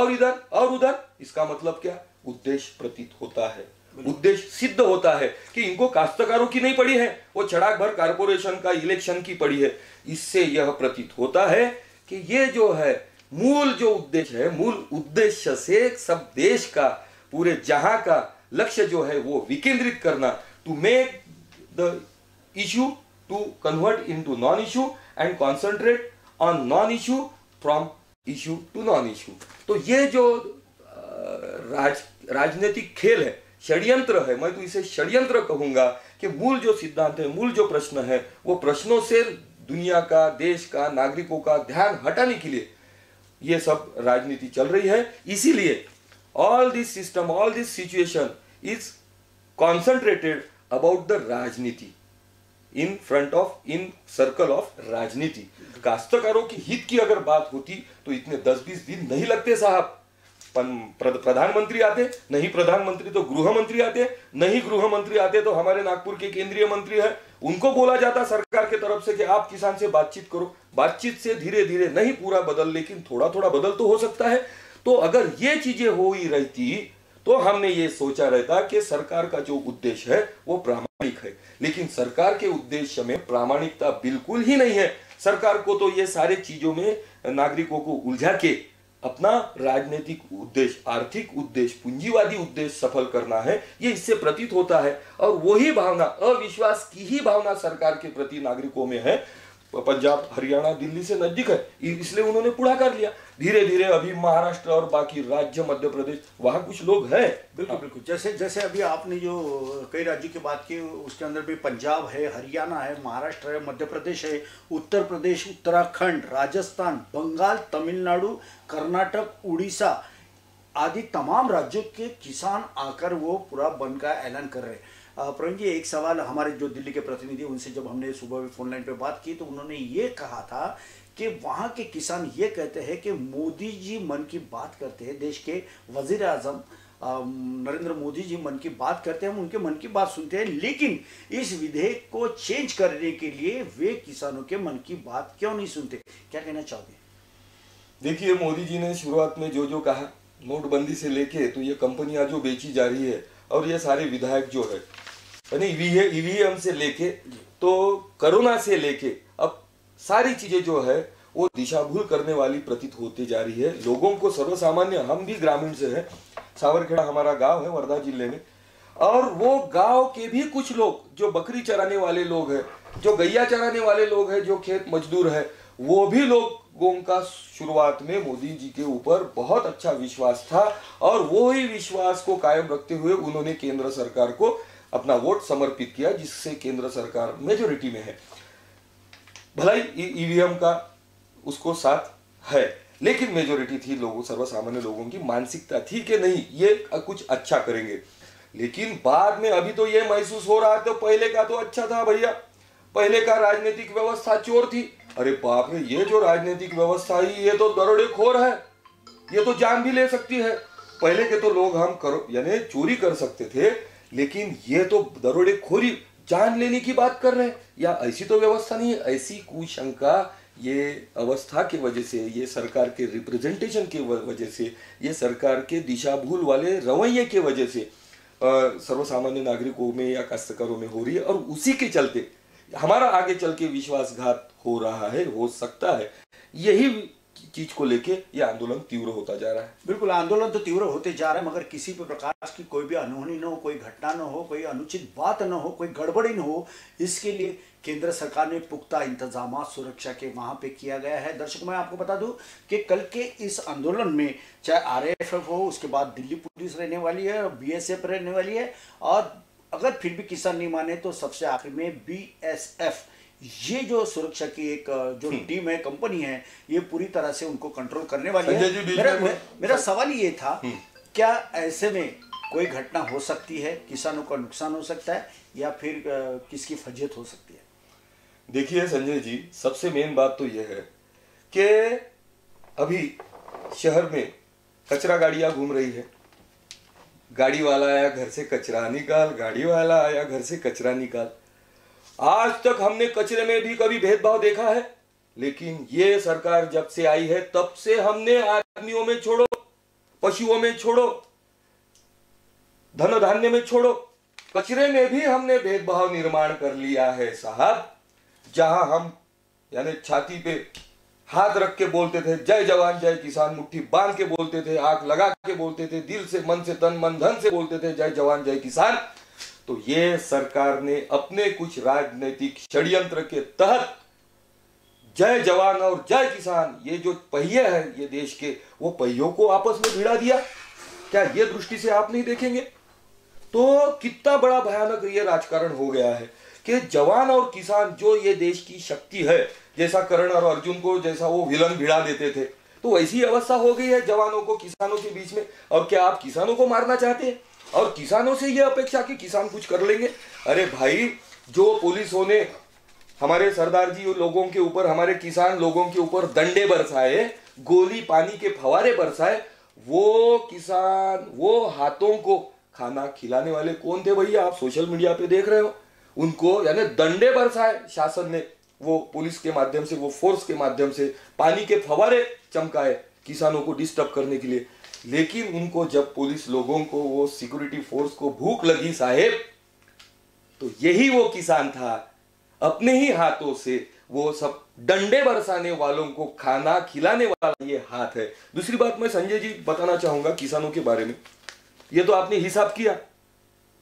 और इधर और उधर। इसका मतलब क्या? उद्देश्य प्रतीत होता है, उद्देश्य सिद्ध होता है कि इनको काश्तकारों की नहीं पड़ी है, वो छड़ाक भर कारपोरेशन का इलेक्शन की पड़ी है। इससे यह प्रतीत होता है कि ये जो है मूल जो उद्देश्य है, मूल उद्देश्य से सब देश का, पूरे जहां का लक्ष्य जो है वो विकेंद्रित करना, to make the issue to convert into non issue and concentrate on non issue from issue to non issue. तो ये जो राज राजनीतिक खेल है, षड्यंत्र है, मैं तो इसे षड्यंत्र कहूंगा कि मूल जो सिद्धांत है, मूल जो प्रश्न है, वो प्रश्नों से दुनिया का, देश का, नागरिकों का ध्यान हटाने के लिए ये सब राजनीति चल रही है। इसीलिए all this system, all this situation is concentrated about the राजनीति, in front of, in circle of राजनीति। काश्तकारों की हित की अगर बात होती तो इतने दस बीस दिन नहीं लगते साहब। प्रधानमंत्री आते नहीं, प्रधानमंत्री तो गृह मंत्री आते नहीं, गृह मंत्री आते तो हमारे नागपुर के केंद्रीय मंत्री है, उनको बोला जाता सरकार के तरफ से कि आप किसान से बातचीत करो। बातचीत से धीरे धीरे, नहीं पूरा बदल लेकिन थोड़ा थोड़ा बदल तो हो सकता है। तो अगर ये चीजें हो ही रहती तो हमने ये सोचा रहता कि सरकार का जो उद्देश्य है वो प्रामाणिक है, लेकिन सरकार के उद्देश्य में प्रामाणिकता बिल्कुल ही नहीं है। सरकार को तो ये सारे चीजों में नागरिकों को उलझा के अपना राजनीतिक उद्देश्य, आर्थिक उद्देश्य, पूंजीवादी उद्देश्य सफल करना है, ये इससे प्रतीत होता है। और वही भावना, अविश्वास की ही भावना सरकार के प्रति नागरिकों में है। पंजाब, हरियाणा दिल्ली से नजदीक है, इसलिए उन्होंने पुड़ाकार लिया। धीरे धीरे अभी महाराष्ट्र और बाकी राज्य, मध्य प्रदेश, वहां कुछ लोग हैं। बिल्कुल बिल्कुल, जैसे जैसे अभी आपने जो कई राज्यों की बात की, उसके अंदर भी पंजाब है, हरियाणा है, महाराष्ट्र है, मध्य प्रदेश है, उत्तर प्रदेश, उत्तराखंड, राजस्थान, बंगाल, तमिलनाडु, कर्नाटक, उड़ीसा आदि तमाम राज्यों के किसान आकर वो पूरा बंद का ऐलान कर रहे हैं। प्रवीण जी, एक सवाल, हमारे जो दिल्ली के प्रतिनिधि, उनसे जब हमने सुबह भी फोन लाइन पे बात की तो उन्होंने ये कहा था कि वहाँ के किसान ये कहते हैं कि मोदी जी मन की बात करते हैं, देश के वजीर आजम नरेंद्र मोदी जी मन की बात करते हैं, हम उनके मन की बात सुनते हैं, लेकिन इस विधेयक को चेंज करने के लिए वे किसानों के मन की बात क्यों नहीं सुनते? क्या कहना चाहते हैं? देखिए, मोदी जी ने शुरुआत में जो जो कहा, नोटबंदी से लेके तो ये कंपनियाँ जो बेची जा रही है और ये सारे विधायक जो है, यानी ईवीएम से लेके तो कोरोना से लेके अब सारी चीजें जो है वो दिशाभूल करने वाली प्रतीत होती जा रही है लोगों को, सर्वसामान्य। हम भी ग्रामीण से हैं, सावरखेड़ा हमारा गांव है वर्धा जिले में, और वो गांव के भी कुछ लोग जो बकरी चराने वाले लोग हैं, जो गैया चराने वाले लोग हैं, जो खेत मजदूर है, वो भी लोगों का शुरुआत में मोदी जी के ऊपर बहुत अच्छा विश्वास था और वो ही विश्वास को कायम रखते हुए उन्होंने केंद्र सरकार को अपना वोट समर्पित किया, जिससे केंद्र सरकार मेजोरिटी में है। भलाई ईवीएम का उसको साथ है, लेकिन मेजोरिटी थी, लोगों सर्वसामान्य लोगों की मानसिकता थी कि नहीं ये कुछ अच्छा करेंगे। लेकिन बाद में अभी तो ये महसूस हो रहा था, पहले का तो अच्छा था भैया, पहले का राजनीतिक व्यवस्था चोर थी। अरे बाप रे, ये जो राजनीतिक व्यवस्था ही ये तो दरोडेखोर है, ये तो जान भी ले सकती है। पहले के तो लोग हम करो यानी चोरी कर सकते थे, लेकिन ये तो दरोडेखोरी जान लेने की बात कर रहे हैं, या ऐसी तो व्यवस्था नहीं है। ऐसी कुशंका ये अवस्था के वजह से, ये सरकार के रिप्रेजेंटेशन के वजह से, ये सरकार के दिशा भूल वाले रवैये के वजह से सर्वसामान्य नागरिकों में या काश्तकारों में हो रही है, और उसी के चलते हमारा आगे चल के विश्वासघात हो रहा है, हो सकता है। यही चीज को लेके ये आंदोलन तीव्र होता जा रहा है। बिल्कुल, आंदोलन तो तीव्र होते जा रहा है, मगर किसी भी प्रकार की कोई भी अनहोनी न हो, कोई घटना न हो, कोई अनुचित बात न हो, कोई गड़बड़ी न हो, इसके लिए केंद्र सरकार ने पुख्ता इंतजाम सुरक्षा के वहां पे किया गया है। दर्शकों, मैं आपको बता दूं कि कल के इस आंदोलन में चाहे आरएएफ हो, उसके बाद दिल्ली पुलिस रहने वाली है, बीएसएफ रहने वाली है, और अगर फिर भी किसान नहीं माने तो सबसे आखिर में बीएसएफ, ये जो सुरक्षा की एक जो टीम है, कंपनी है, ये पूरी तरह से उनको कंट्रोल करने वाली है। मेरा, मेरा सवाल ये था, क्या ऐसे में कोई घटना हो सकती है, किसानों का नुकसान हो सकता है, या फिर किसकी फजीहत हो सकती है? देखिए संजय जी, सबसे मेन बात तो यह है कि अभी शहर में कचरा गाड़ियां घूम रही है। गाड़ी वाला आया घर से कचरा निकाल, गाड़ी वाला आया घर से कचरा निकाल। आज तक हमने कचरे में भी कभी भेदभाव देखा है? लेकिन ये सरकार जब से आई है तब से हमने आदमियों में छोड़ो, पशुओं में छोड़ो, धन धान्य में छोड़ो, कचरे में भी हमने भेदभाव निर्माण कर लिया है साहब। जहां हम यानी छाती पे हाथ रख के बोलते थे जय जवान जय किसान, मुट्ठी बांध के बोलते थे, आंख लगा के बोलते थे, दिल से मन से तन मन धन से बोलते थे जय जवान जय किसान, तो ये सरकार ने अपने कुछ राजनीतिक षड्यंत्र के तहत जय जवान और जय किसान, ये जो पहिए है ये देश के, वो पहियों को आपस में भिड़ा दिया। क्या ये दृष्टि से आप नहीं देखेंगे तो कितना बड़ा भयानक ये राजकारण हो गया है कि जवान और किसान जो ये देश की शक्ति है, जैसा कर्ण और अर्जुन को जैसा वो विलन भिड़ा देते थे, तो वैसी अवस्था हो गई है जवानों को किसानों के बीच में। और क्या आप किसानों को मारना चाहते हैं और किसानों से यह अपेक्षा कि किसान कुछ कर लेंगे? अरे भाई, जो पुलिसों ने हमारे सरदार जी लोगों के ऊपर, हमारे किसान लोगों के ऊपर डंडे बरसाए, गोली पानी के फवारे बरसाए, वो किसान, वो हाथों को खाना खिलाने वाले कौन थे भैया? आप सोशल मीडिया पे देख रहे हो, उनको यानी डंडे बरसाए शासन ने, वो पुलिस के माध्यम से, वो फोर्स के माध्यम से पानी के फवारे चमकाए किसानों को डिस्टर्ब करने के लिए। लेकिन उनको जब पुलिस लोगों को, वो सिक्योरिटी फोर्स को भूख लगी साहेब, तो यही वो किसान था, अपने ही हाथों से वो सब डंडे बरसाने वालों को खाना खिलाने वाला ये हाथ है। दूसरी बात मैं संजय जी बताना चाहूंगा किसानों के बारे में, ये तो आपने हिसाब किया,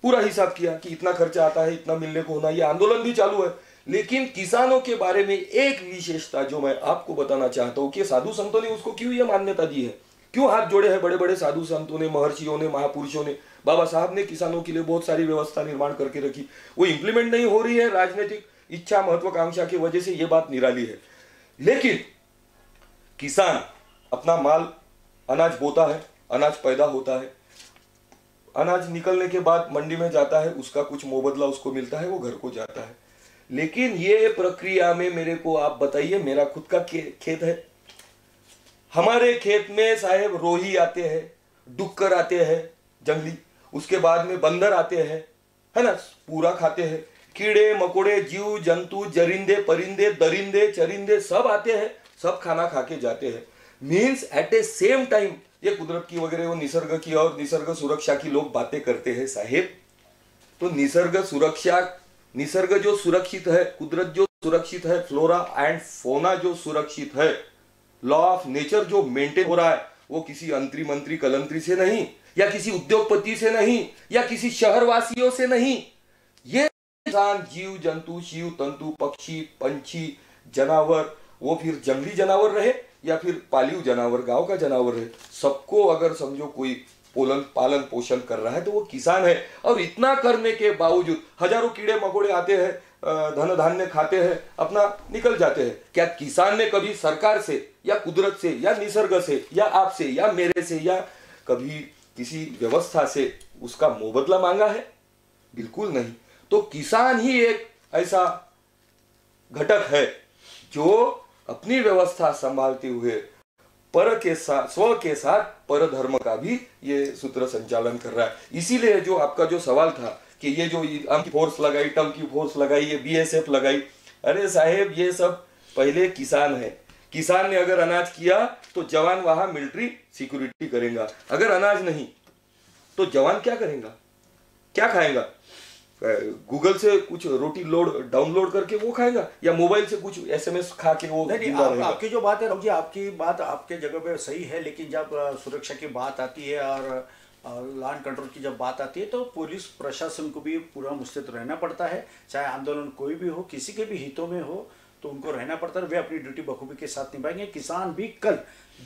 पूरा हिसाब किया कि इतना खर्चा आता है, इतना मिलने को होना, ये आंदोलन भी चालू है। लेकिन किसानों के बारे में एक विशेषता जो मैं आपको बताना चाहता हूं कि साधु संतों ने उसको क्यों ये मान्यता दी है, क्यों हाथ जोड़े हैं बड़े बड़े साधु संतों ने, महर्षियों ने, महापुरुषों ने, बाबा साहब ने किसानों के लिए बहुत सारी व्यवस्था निर्माण करके रखी, वो इंप्लीमेंट नहीं हो रही है राजनीतिक इच्छा महत्वाकांक्षा की वजह से, ये बात निराली है। लेकिन किसान अपना माल अनाज बोता है, अनाज पैदा होता है, अनाज निकलने के बाद मंडी में जाता है, उसका कुछ मोबदला उसको मिलता है, वो घर को जाता है। लेकिन ये प्रक्रिया में मेरे को आप बताइए, मेरा खुद का खेत है, हमारे खेत में साहेब रोही आते हैं, डुक्कर आते हैं जंगली, उसके बाद में बंदर आते हैं, है ना, पूरा खाते हैं, कीड़े मकोड़े, जीव जंतु, जरिंदे, परिंदे, दरिंदे, चरिंदे सब आते हैं, सब खाना खा के जाते हैं। Means at a same time ये कुदरत की वगैरह वो निसर्ग की और निसर्ग सुरक्षा की लोग बातें करते हैं साहेब, तो निसर्ग सुरक्षा, निसर्ग जो सुरक्षित है, कुदरत जो सुरक्षित है, फ्लोरा एंड फौना जो सुरक्षित है, लॉ ऑफ नेचर जो मेंटेन हो रहा है, वो किसी अंतरी मंत्री कलंत्री से नहीं, या किसी उद्योगपति से नहीं, या किसी शहरवासियों से नहीं। ये इंसान, जीव जंतु, शिव तंतु, पक्षी पंछी, जनावर, वो फिर जंगली जनावर रहे या फिर पालतू जनावर, गांव का जनावर रहे, सबको अगर समझो कोई पोलन पालन पोषण कर रहा है, तो वो किसान है। और इतना करने के बावजूद हजारों कीड़े मकोड़े आते हैं, धन धान्य खाते हैं, अपना निकल जाते हैं। क्या किसान ने कभी सरकार से या कुदरत से या निसर्ग से या आपसे या मेरे से या कभी किसी व्यवस्था से उसका मोबदला मांगा है? बिल्कुल नहीं। तो किसान ही एक ऐसा घटक है जो अपनी व्यवस्था संभालते हुए पर के साथ स्व के साथ पर धर्म का भी ये सूत्र संचालन कर रहा है। इसीलिए जो आपका जो सवाल था कि ये जो आम की फोर्स लगाई, टम की फोर्स लगाई, ये बीएसएफ लगाई, अरे साहेब ये सब पहले किसान है। किसान ने अगर अनाज किया तो जवान वहां मिलिट्री सिक्योरिटी करेगा, अगर अनाज नहीं तो जवान क्या करेगा, क्या खाएगा? गूगल से कुछ रोटी लोड डाउनलोड करके वो खाएगा या मोबाइल से कुछ एसएमएस खा के वो नहीं, आप, आपकी जो बात है राव जी, आपकी बात आपके जगह पे सही है, लेकिन जब सुरक्षा की बात आती है और लॉ एंड कंट्रोल की जब बात आती है तो पुलिस प्रशासन को भी पूरा मुस्तैद रहना पड़ता है। चाहे आंदोलन कोई भी हो, किसी के भी हितों में हो, तो उनको रहना पड़ता है। वे अपनी ड्यूटी बखूबी के साथ निभाएंगे। किसान भी कल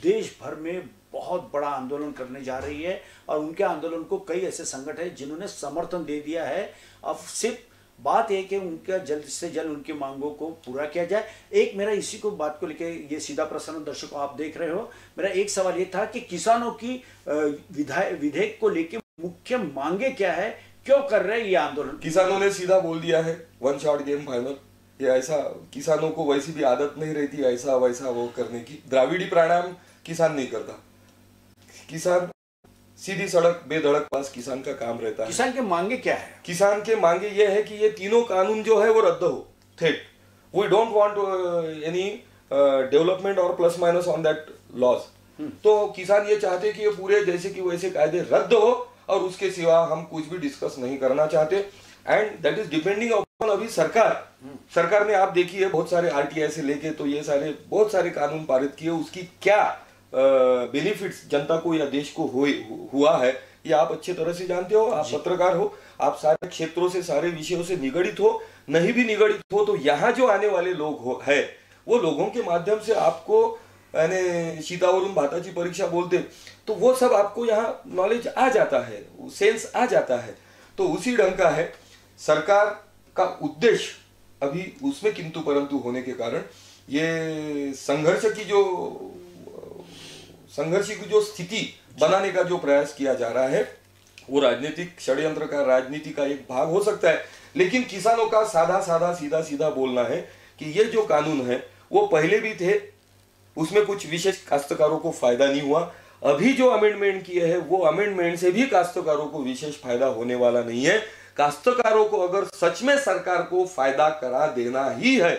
देश भर में बहुत बड़ा आंदोलन करने जा रही है और उनके आंदोलन को कई ऐसे संगठन हैं जिन्होंने समर्थन दे दिया है। अब सिर्फ बात यह कि उनका जल्द से जल्द उनकी मांगों को पूरा किया जाए। एक मेरा इसी को बात को लेके ये सीधा प्रसारण दर्शकों आप देख रहे हो, मेरा एक सवाल ये था कि किसानों की विधायक विधेयक को लेके मुख्य मांगे क्या है, क्यों कर रहे हैं ये आंदोलन? किसानों ने सीधा बोल दिया है वन शॉट गेम फाइनल। ये ऐसा किसानों को वैसी भी आदत नहीं रहती ऐसा वैसा वो करने की। द्राविडी प्राणायाम किसान नहीं करता। किसान सीधी सड़क बेधड़क पास किसान का काम रहता है। किसान के मांगे क्या है? किसान के मांगे ये है कि ये तीनों कानून जो है वो रद्द हो। थेट we don't want any development और plus minus on that laws. तो किसान ये चाहते कि ये पूरे जैसे कि वैसे कायदे रद्द हो और उसके सिवा हम कुछ भी डिस्कस नहीं करना चाहते। And that is depending on अभी सरकार। सरकार ने आप देखिए बहुत सारे आरटीआई से लेके तो ये सारे बहुत सारे कानून पारित किए, उसकी क्या बेनिफिट्स uh, जनता को या देश को हुए, हुआ है ये आप अच्छे तरह से जानते हो। आप पत्रकार हो, आप सारे क्षेत्रों से सारे विषयों से निगड़ित हो, नहीं भी निगड़ित हो तो यहाँ जो आने वाले लोग हो है वो लोगों के माध्यम से आपको यानी सीतावरून भाताची परीक्षा बोलते तो वो सब आपको यहाँ नॉलेज आ जाता है, सेंस आ जाता है। तो उसी ढंग का है सरकार का उद्देश्य। अभी उसमें किंतु परंतु होने के कारण ये संघर्ष की जो संघर्ष की जो स्थिति बनाने का जो प्रयास किया जा रहा है वो राजनीतिक षड्यंत्र का राजनीति का एक भाग हो सकता है। लेकिन किसानों का साधा साधा सीधा सीधा बोलना है कि ये जो कानून है वो पहले भी थे, उसमें कुछ विशेष काश्तकारों को फायदा नहीं हुआ। अभी जो अमेंडमेंट किए हैं वो अमेंडमेंट से भी काश्तकारों को विशेष फायदा होने वाला नहीं है। काश्तकारों को अगर सच में सरकार को फायदा करा देना ही है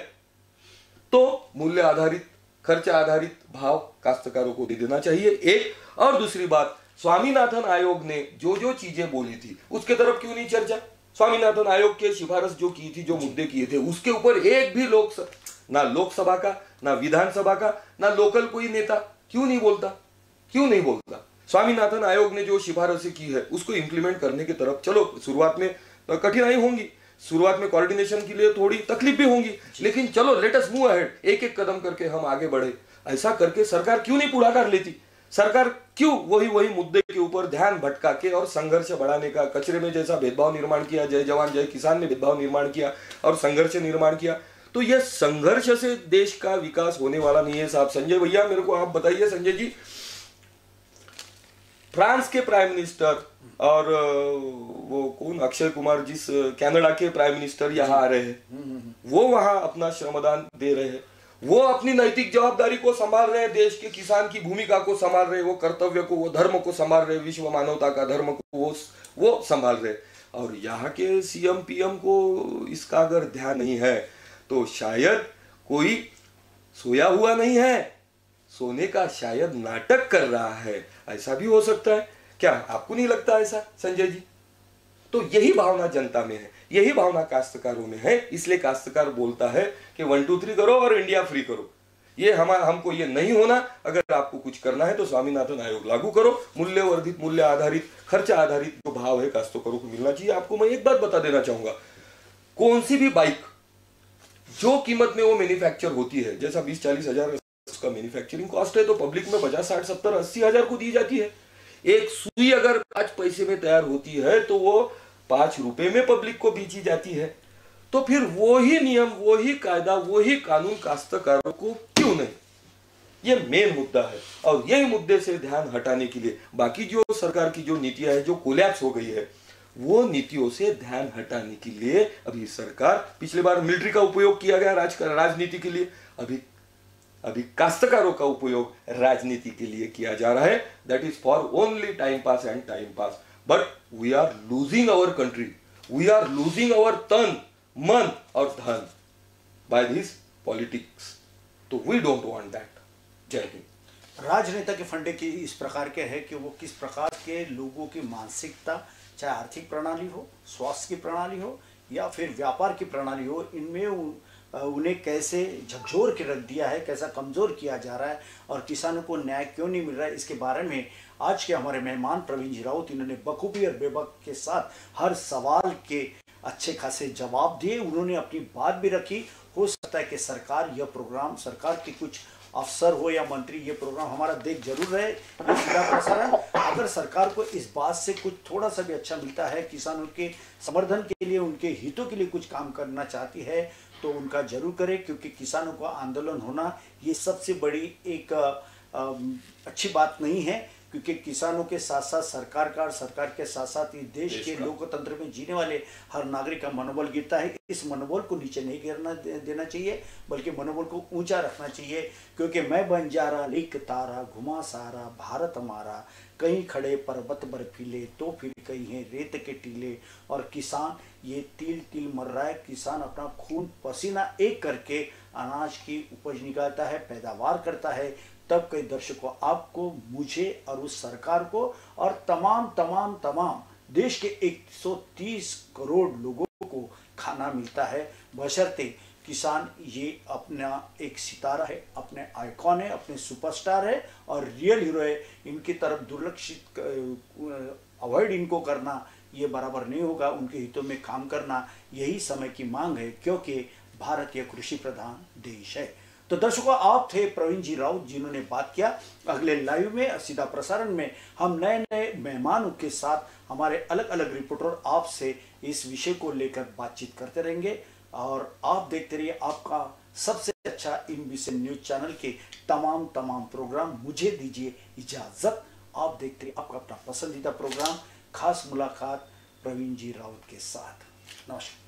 तो मूल्य आधारित खर्चा आधारित भाव काश्तकारों को दे देना चाहिए एक। और दूसरी बात, स्वामीनाथन आयोग ने जो जो चीजें बोली थी उसके तरफ क्यों नहीं चर्चा? स्वामीनाथन आयोग के सिफारिश जो की थी, जो मुद्दे किए थे उसके ऊपर एक भी लोक स... ना लोकसभा का ना विधानसभा का ना लोकल कोई नेता क्यों नहीं बोलता, क्यों नहीं बोलता? स्वामीनाथन आयोग ने जो सिफारिशें की है उसको इम्प्लीमेंट करने की तरफ चलो। शुरुआत में कठिनाई होंगी, शुरुआत में कोऑर्डिनेशन के लिए थोड़ी तकलीफ भी होंगी, लेकिन चलो लेट अस मूव अहेड, एक एक कदम करके हम आगे बढ़े। ऐसा करके सरकार क्यों नहीं पुढ़ाकार लेती? सरकार क्यों वही वही मुद्दे के ऊपर ध्यान भटका के और संघर्ष बढ़ाने का, कचरे में जैसा भेदभाव निर्माण किया, जय जवान जय किसान में भेदभाव निर्माण किया और संघर्ष निर्माण किया। तो यह संघर्ष से देश का विकास होने वाला नहीं है साहब। संजय भैया मेरे को आप बताइए, संजय जी फ्रांस के प्राइम मिनिस्टर और वो कौन अक्षय कुमार जिस कनाडा के प्राइम मिनिस्टर यहाँ आ रहे हैं, वो वहां अपना श्रमदान दे रहे हैं, वो अपनी नैतिक जवाबदारी को संभाल रहे हैं, देश के किसान की भूमिका को संभाल रहे हैं, वो कर्तव्य को वो धर्म को संभाल रहे हैं, विश्व मानवता का धर्म को वो वो संभाल रहे। और यहाँ के सीएम पीएम को इसका अगर ध्यान नहीं है तो शायद कोई सोया हुआ नहीं है, सोने का शायद नाटक कर रहा है, ऐसा भी हो सकता है। क्या आपको नहीं लगता ऐसा संजय जी? तो यही भावना जनता में है, यही भावना काश्तकारों में है, इसलिए काश्तकार बोलता है कि वन टू थ्री करो और इंडिया फ्री करो। ये हम हमको ये नहीं होना। अगर आपको कुछ करना है तो स्वामीनाथन आयोग लागू करो, मूल्य वर्धित मूल्य आधारित खर्चा आधारित जो भाव है काश्तकारों को मिलना चाहिए। आपको मैं एक बात बता देना चाहूंगा, कौन सी भी बाइक जो कीमत में वो मैन्युफैक्चर होती है, जैसा बीस चालीस हजार उसका मैन्युफैक्चरिंग कॉस्ट है तो पब्लिक में पचास साठ सत्तर अस्सी हजार को दी जाती है। एक सुई अगर पांच पैसे में तैयार होती है तो वो पांच रुपए में पब्लिक को बेची जाती है। तो फिर वही नियम, वही कायदा, वही कानून काश्तकारों को क्यों नहीं? ये मेन मुद्दा है और यही मुद्दे से ध्यान हटाने के लिए बाकी जो सरकार की जो नीतियां है जो कोलैप्स हो गई है, वो नीतियों से ध्यान हटाने के लिए अभी सरकार, पिछले बार मिलिट्री का उपयोग किया गया राज, राजनीति के लिए, अभी अभी काश्तकारों का उपयोग राजनीति के लिए किया जा रहा है। That is for only time pass and time pass. But we are losing our country, we are losing our तन मन और धन बाय दिस पॉलिटिक्स। तो वी डोंट वांट दैट। जय हिंद। राजनेता के फंडे की इस प्रकार के है कि वो किस प्रकार के लोगों की मानसिकता, चाहे आर्थिक प्रणाली हो, स्वास्थ्य की प्रणाली हो या फिर व्यापार की प्रणाली हो, इनमें उन्हें कैसे झकझोर के रख दिया है, कैसा कमज़ोर किया जा रहा है और किसानों को न्याय क्यों नहीं मिल रहा है। इसके बारे में आज के हमारे मेहमान प्रवीण जी राउत, इन्होंने बखूबी और बेबक के साथ हर सवाल के अच्छे खासे जवाब दिए, उन्होंने अपनी बात भी रखी। हो सकता है कि सरकार यह प्रोग्राम, सरकार के कुछ अफसर हो या मंत्री ये प्रोग्राम हमारा देख जरूर रहे, ये सीधा प्रसारण। अगर सरकार को इस बात से कुछ थोड़ा सा भी अच्छा मिलता है, किसानों के समर्थन के लिए, उनके हितों के लिए कुछ काम करना चाहती है तो उनका जरूर करें, क्योंकि किसानों का आंदोलन होना ये सबसे बड़ी एक अच्छी बात नहीं है, क्योंकि किसानों के साथ साथ सरकार का और सरकार के साथ साथ इस देश, देश के लोकतंत्र में जीने वाले हर नागरिक का मनोबल गिरता है। इस मनोबल को नीचे नहीं गिरना देना चाहिए, बल्कि मनोबल को ऊंचा रखना चाहिए। क्योंकि मैं बंजारा लिख तारा, घुमा सारा भारत हमारा, कहीं खड़े पर्वत बर्फीले तो फिर कहीं हैं रेत के टीले। और किसान ये तिल तिल मर रहा है, किसान अपना खून पसीना एक करके अनाज की उपज निकालता है, पैदावार करता है। तब कई दर्शकों, आपको, मुझे और उस सरकार को और तमाम तमाम तमाम देश के एक सौ तीस करोड़ लोगों को खाना मिलता है, बशर्ते किसान ये अपना एक सितारा है, अपने आइकॉन है, अपने सुपरस्टार है और रियल हीरो है। इनकी तरफ दुर्लक्षित, अवॉइड इनको करना ये बराबर नहीं होगा। उनके हितों में काम करना यही समय की मांग है, क्योंकि भारत यह कृषि प्रधान देश है। तो दर्शकों, आप थे प्रवीण जी राउत जिन्होंने बात किया। अगले लाइव में, सीधा प्रसारण में हम नए नए मेहमानों के साथ, हमारे अलग अलग रिपोर्टर आपसे इस विषय को लेकर बातचीत करते रहेंगे। और आप देखते रहिए आपका सबसे अच्छा इनबीसी न्यूज चैनल के तमाम तमाम प्रोग्राम। मुझे दीजिए इजाजत। आप देखते रहिए आपका अपना पसंदीदा प्रोग्राम खास मुलाकात प्रवीण जी राउत के साथ। नमस्कार।